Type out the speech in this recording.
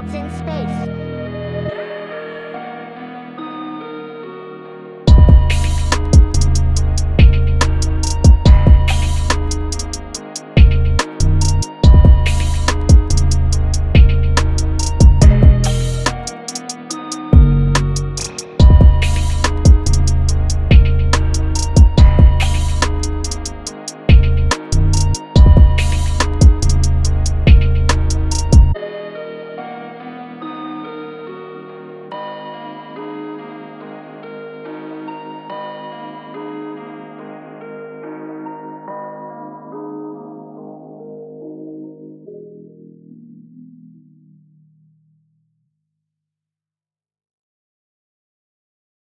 Kids in Space.